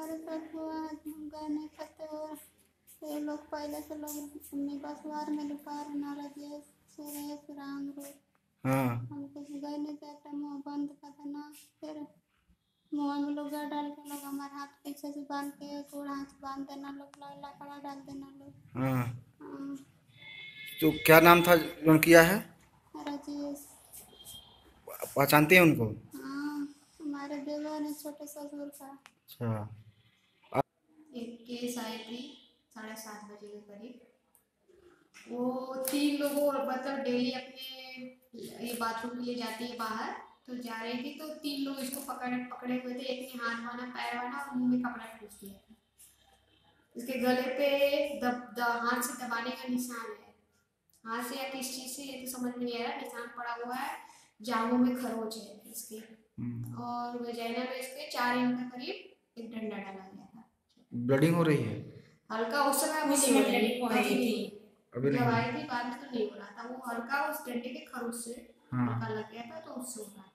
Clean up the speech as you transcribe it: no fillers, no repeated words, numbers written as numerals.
हमारे साथ हुआ, हम गए नहीं सकते। और ये लोग पहले से लोग निवासवार में लुका ना लगे, सुरेश राम रूप हम कुछ गए नहीं सकते। मुँह बंद करता ना, फिर मुँह में लुगा डाल के लोग हमारे हाथ पीछे से बांध के थोड़ा हाथ बांध देना, लोग लकड़ा डाल देना लोग। तो क्या नाम था जो किया है? राजेश। पहचानते हैं उनको? हमारे देवर है, छोटे ससुर का। अच्छा। एक केस आई थी 7:30 बजे के करीब। वो 3 लोगों मतलब डेली अपने ये बाथरूम के लिए जाती है बाहर, तो जा रही थी तो 3 लोग इसको पकड़े हुए थे। एक ने हाथ बांधा, पैर बांधा और मुँह में कपड़ा ठूस दिया। इसके गले पे हाथ से दबाने का निशान है, हाथ से या किस चीज से ये तो समझ में नहीं आ रहा, निशान पड़ा हुआ है। जांघों में खरोच है इसके और वजाइना में इसके 4 इंच के करीब एक डंडा डाला गया था। ब्लडिंग हो रही है हल्का उस समय, अभी नहीं हो रही थी, बाद में तो नहीं हो रहा था। वो हल्का उस डंडे के खरोच से हल्का लग गया था, तो उससे